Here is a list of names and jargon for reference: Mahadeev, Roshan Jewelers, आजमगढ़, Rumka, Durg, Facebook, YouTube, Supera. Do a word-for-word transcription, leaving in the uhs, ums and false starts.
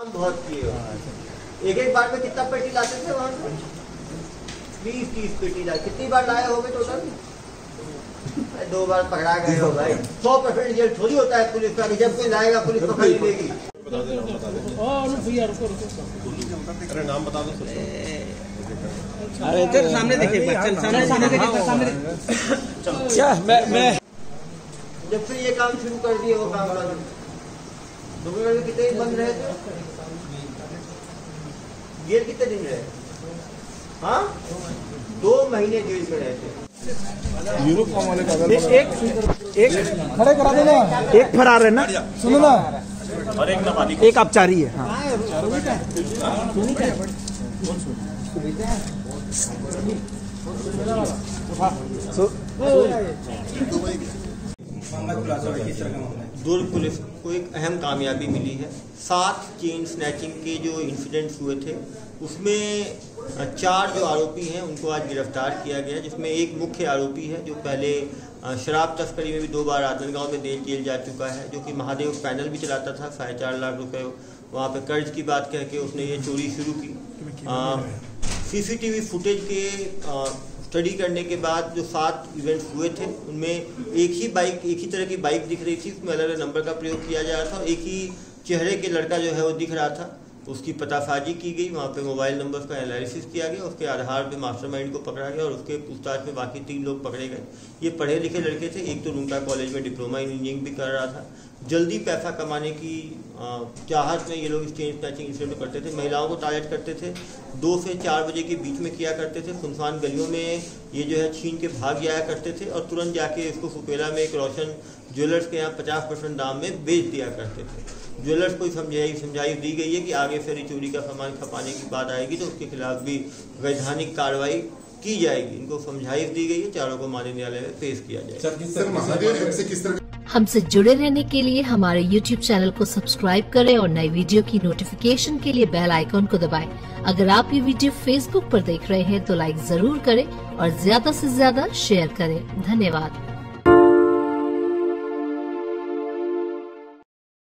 हम बहुत किए हो। एक एक बार में कितना पेटी लाते थे वहाँ से? बीस तीस पेटी लाए। कितनी बार लाए होंगे टोटल? दो बार पकड़ा गए हो भाई। सौ परसेंट जेल थोड़ी होता है पुलिस का, जब कोई लाएगा पुलिस पकड़ ही लेगी। बता दे नाम, बता दे भैया, रुको रुको, अरे नाम बता दो। अरे इधर सामने देखिए, सामने सामने देखिए। क्या मैं मैं जब से ये काम शुरू कर दिए वो काम कितने बंद रहे थे? जेल कितने दिन रहे? हाँ, दो महीने जेल में रहे थे। यूरोप वाले का एक एक खड़े करा देना। एक फरार है ना, सुनो ना, और एक एक अपचारी है। हाँ, दुर्ग पुलिस को एक अहम कामयाबी मिली है। सात चेन स्नैचिंग के जो इंसिडेंट्स हुए थे उसमें चार जो आरोपी हैं उनको आज गिरफ्तार किया गया, जिसमें एक मुख्य आरोपी है जो पहले शराब तस्करी में भी दो बार आजमगढ़ में देर जेल जा चुका है, जो कि महादेव पैनल भी चलाता था। साढ़े चार लाख रुपये वहाँ पे कर्ज की बात कह के उसने ये चोरी शुरू की। सीसीटीवी फुटेज के आ, स्टडी करने के बाद जो सात इवेंट्स हुए थे उनमें एक ही बाइक, एक ही तरह की बाइक दिख रही थी, उसमें अलग अलग नंबर का प्रयोग किया जा रहा था। एक ही चेहरे के लड़का जो है वो दिख रहा था, उसकी पतासाजी की गई। वहाँ पे मोबाइल नंबर का एनालिसिस किया गया, उसके आधार पे मास्टरमाइंड को पकड़ा गया और उसके पूछताछ में बाकी तीन लोग पकड़े गए। ये पढ़े लिखे लड़के थे, एक तो रुमका कॉलेज में डिप्लोमा इन इंजीनियरिंग भी कर रहा था। जल्दी पैसा कमाने की चाहत में ये लोग इस चेन स्नैचिंग इंसिडेंट करते थे, महिलाओं को टारगेट करते थे, दो से चार बजे के बीच में किया करते थे। सुनसान गलियों में ये जो है छीन के भाग जाया करते थे और तुरंत जाके इसको सुपेरा में एक रोशन ज्वेलर्स के यहाँ पचास परसेंट दाम में बेच दिया करते थे। ज्वेलर्स को समझाई समझाई दी गई है कि आगे फिर चोरी का सामान खपाने की बात आएगी तो उसके खिलाफ भी वैधानिक कार्रवाई की जाएगी। इनको समझाई दी गई है, चारों को माननीय न्यायालय में पेश किया जाएगा। हमसे जुड़े रहने के लिए हमारे YouTube चैनल को सब्सक्राइब करें और नई वीडियो की नोटिफिकेशन के लिए बेल आइकॉन को दबाएं। अगर आप ये वीडियो Facebook पर देख रहे हैं तो लाइक जरूर करें और ज्यादा से ज्यादा शेयर करें। धन्यवाद।